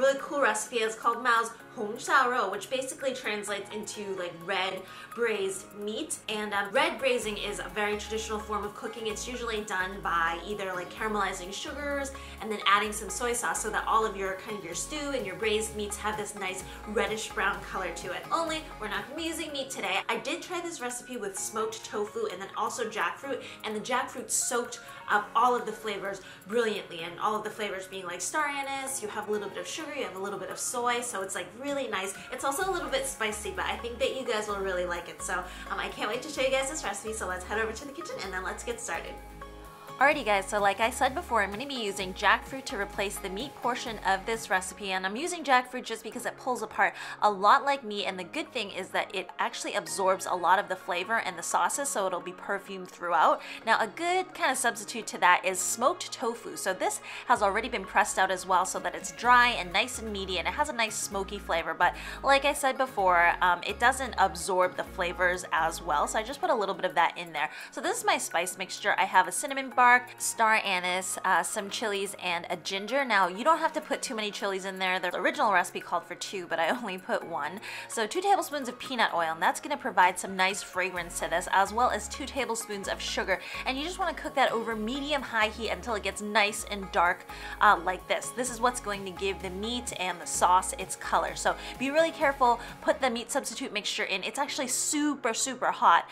really cool recipe. It's called Mao's Hong Shao Rou, which basically translates into like red braised meat. And red braising is a very traditional form of cooking. It's usually done by either like caramelizing sugars and then adding some soy sauce so that all of your your stew and your braised meats have this nice reddish brown color to it. Only we're not gonna be using meat today. I did try this recipe with smoked tofu and then also jackfruit, and the jackfruit soaked up all of the flavors brilliantly, and all of the flavors being like star anise, you have a little bit of sugar, you have a little bit of soy, so it's like really nice. It's also a little bit spicy, but I think that you guys will really like it. So I can't wait to show you guys this recipe, so let's head over to the kitchen and then let's get started. Alrighty guys, so like I said before, I'm going to be using jackfruit to replace the meat portion of this recipe, and I'm using jackfruit just because it pulls apart a lot like meat, and the good thing is that it actually absorbs a lot of the flavor and the sauces, so it'll be perfumed throughout. Now a good kind of substitute to that is smoked tofu. So this has already been pressed out as well so that it's dry and nice and meaty, and it has a nice smoky flavor, but like I said before, it doesn't absorb the flavors as well, so I just put a little bit of that in there. So this is my spice mixture. I have a cinnamon bark, star anise, some chilies, and a ginger. Now you don't have to put too many chilies in there. The original recipe called for 2, but I only put 1. So 2 tablespoons of peanut oil, and that's going to provide some nice fragrance to this, as well as 2 tablespoons of sugar. And you just want to cook that over medium-high heat until it gets nice and dark like this. This is what's going to give the meat and the sauce its color. So be really careful. Put the meat substitute mixture in. It's actually super, super hot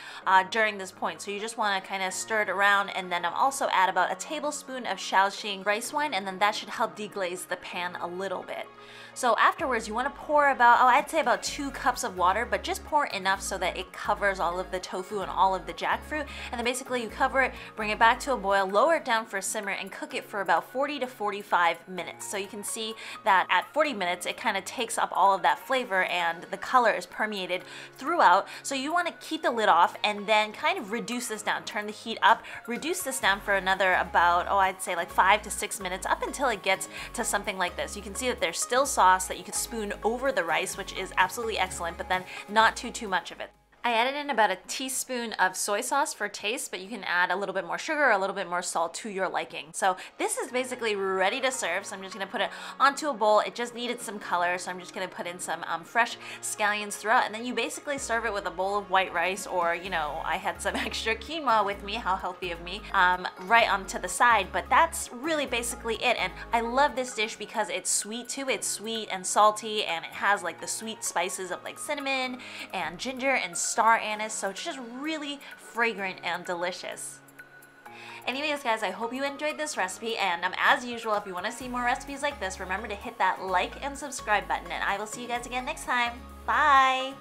during this point. So you just want to kind of stir it around, and then I'm also add about a tablespoon of Shaoxing rice wine, and then that should help deglaze the pan a little bit. So afterwards you want to pour about, I'd say about 2 cups of water, but just pour enough so that it covers all of the tofu and all of the jackfruit, and then basically you cover it, bring it back to a boil, lower it down for a simmer, and cook it for about 40 to 45 minutes. So you can see that at 40 minutes it kind of takes up all of that flavor and the color is permeated throughout. So you want to keep the lid off and then kind of reduce this down, turn the heat up, reduce this down for another about, I'd say like 5 to 6 minutes, up until it gets to something like this. You can see that there's still sauce that you could spoon over the rice, which is absolutely excellent, but then not too much of it. I added in about a teaspoon of soy sauce for taste, but you can add a little bit more sugar or a little bit more salt to your liking. So this is basically ready to serve, so I'm just going to put it onto a bowl. It just needed some color, so I'm just going to put in some fresh scallions throughout, and then you basically serve it with a bowl of white rice, or you know, I had some extra quinoa with me, how healthy of me, right onto the side. But that's really basically it, and I love this dish because it's sweet too. It's sweet and salty, and it has like the sweet spices of like cinnamon and ginger and star anise, so it's just really fragrant and delicious. Anyways guys, I hope you enjoyed this recipe, and as usual, if you want to see more recipes like this, remember to hit that like and subscribe button, and I will see you guys again next time. Bye!